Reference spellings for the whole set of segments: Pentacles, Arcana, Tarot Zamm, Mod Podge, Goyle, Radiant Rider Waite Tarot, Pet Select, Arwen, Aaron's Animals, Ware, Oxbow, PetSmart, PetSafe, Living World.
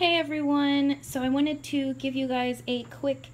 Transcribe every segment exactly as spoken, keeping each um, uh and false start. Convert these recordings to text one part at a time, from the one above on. Hey everyone, so I wanted to give you guys a quick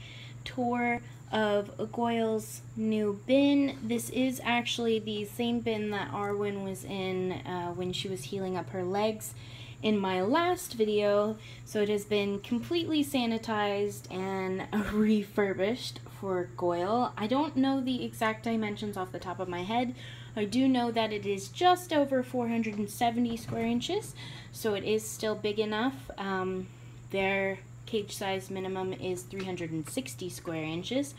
tour of Goyle's new bin. This is actually the same bin that Arwen was in uh, when she was healing up her legs in my last video, so it has been completely sanitized and refurbished for Goyle. I don't know the exact dimensions off the top of my head. I do know that it is just over four hundred seventy square inches, so it is still big enough. Um, their cage size minimum is three hundred sixty square inches.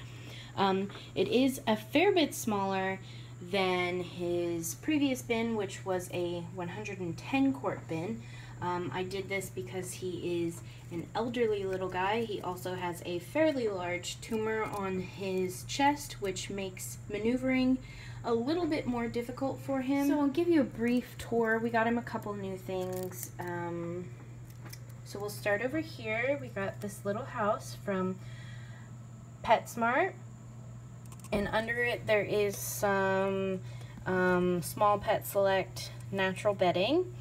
Um, it is a fair bit smaller than his previous bin, which was a one hundred ten quart bin. Um, I did this because he is an elderly little guy. He also has a fairly large tumor on his chest, which makes maneuvering a little bit more difficult for him. So I'll give you a brief tour. We got him a couple new things. Um, so we'll start over here. We got this little house from PetSmart, and under it there is some um, small Pet Select natural bedding.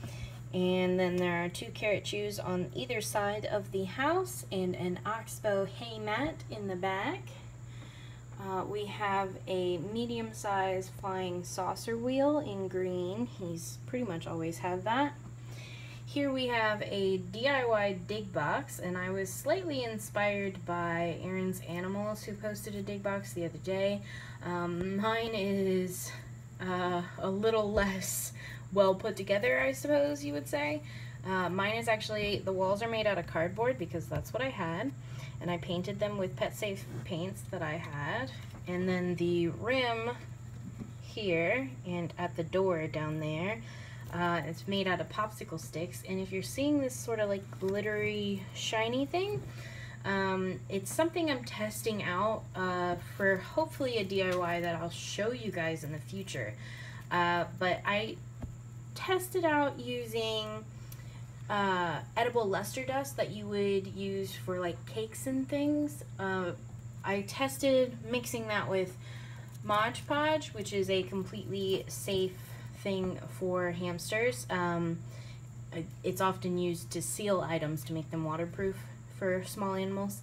And then there are two carrot chews on either side of the house and an Oxbow hay mat in the back. Uh, we have a medium-sized flying saucer wheel in green. He's pretty much always had that. Here we have a D I Y dig box, and I was slightly inspired by Aaron's Animals, who posted a dig box the other day. Um, mine is uh, a little less well put together, I suppose you would say. Uh, mine is actually, the walls are made out of cardboard because that's what I had, and I painted them with PetSafe paints that I had. And then the rim here and at the door down there, uh, it's made out of popsicle sticks. And if you're seeing this sort of like glittery, shiny thing, um, it's something I'm testing out uh, for hopefully a D I Y that I'll show you guys in the future. Uh, but I tested out using uh, edible luster dust that you would use for like cakes and things. Uh, I tested mixing that with Mod Podge, which is a completely safe thing for hamsters. Um, it's often used to seal items to make them waterproof for small animals.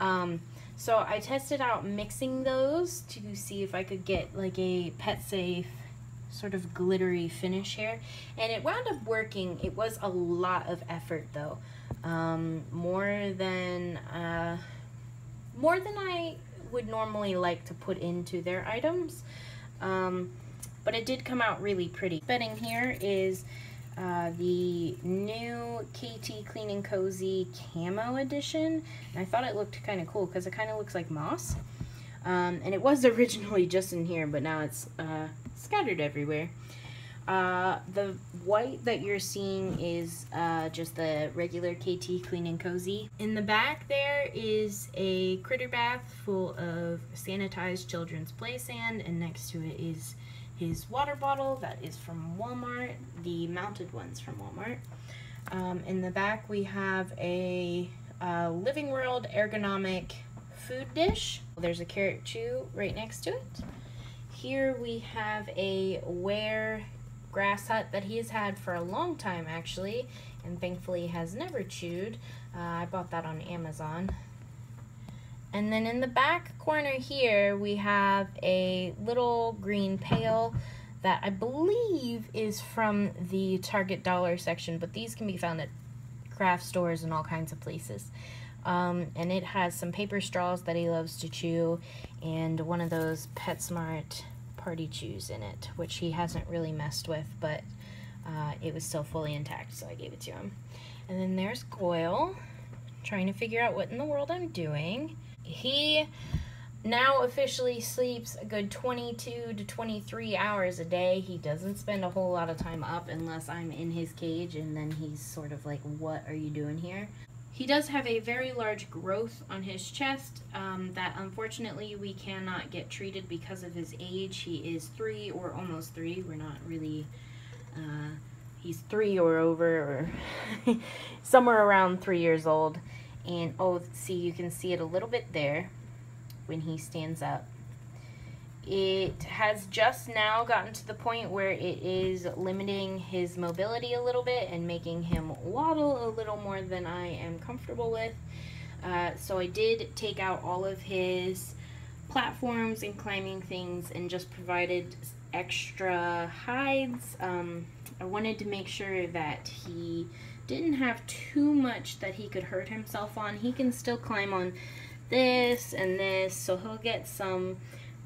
Um, so I tested out mixing those to see if I could get like a PetSafe sort of glittery finish here, and it wound up working. It was a lot of effort though, um, more than uh, more than I would normally like to put into their items, um, but it did come out really pretty. Bedding here is uh, the new K T Clean and Cozy Camo Edition, and I thought it looked kind of cool because it kind of looks like moss. Um, and it was originally just in here, but now it's uh, scattered everywhere. Uh, the white that you're seeing is uh, just the regular K T Clean and Cozy. In the back there is a critter bath full of sanitized children's play sand, and next to it is his water bottle that is from Walmart, the mounted one's from Walmart. Um, in the back we have a uh, Living World ergonomic food dish. There's a carrot chew right next to it. Here we have a Ware grass hut that he has had for a long time actually, and thankfully has never chewed. Uh, I bought that on Amazon. And then in the back corner here we have a little green pail that I believe is from the Target dollar section, but these can be found at craft stores and all kinds of places. Um, and it has some paper straws that he loves to chew and one of those PetSmart party chews in it, which he hasn't really messed with, but uh, it was still fully intact, so I gave it to him. And then there's Goyle, trying to figure out what in the world I'm doing. He now officially sleeps a good twenty-two to twenty-three hours a day. He doesn't spend a whole lot of time up unless I'm in his cage, and then he's sort of like, what are you doing here? He does have a very large growth on his chest um, that unfortunately we cannot get treated because of his age. He is three or almost three. We're not really, uh, he's three or over, or somewhere around three years old. And oh, see, you can see it a little bit there when he stands up. It has just now gotten to the point where it is limiting his mobility a little bit and making him waddle a little more than I am comfortable with. Uh, so I did take out all of his platforms and climbing things and just provided extra hides. Um, I wanted to make sure that he didn't have too much that he could hurt himself on. He can still climb on this and this, so he'll get some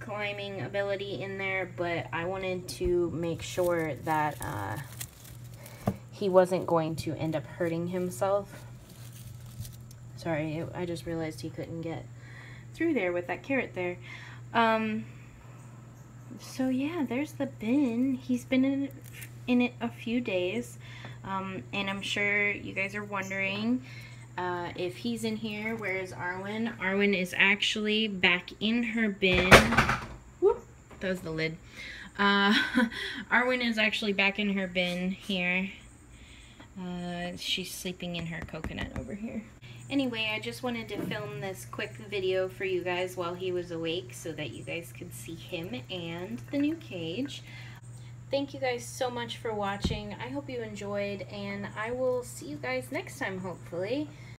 climbing ability in there, but I wanted to make sure that uh, he wasn't going to end up hurting himself. Sorry, I just realized he couldn't get through there with that carrot there. Um, so yeah, there's the bin. He's been in it, in it a few days, um, and I'm sure you guys are wondering uh, if he's in here, where is Arwen? Arwen is actually back in her bin. Whoop, that was the lid. Uh, Arwen is actually back in her bin here. Uh, she's sleeping in her coconut over here. Anyway, I just wanted to film this quick video for you guys while he was awake so that you guys could see him and the new cage. Thank you guys so much for watching. I hope you enjoyed, and I will see you guys next time, hopefully.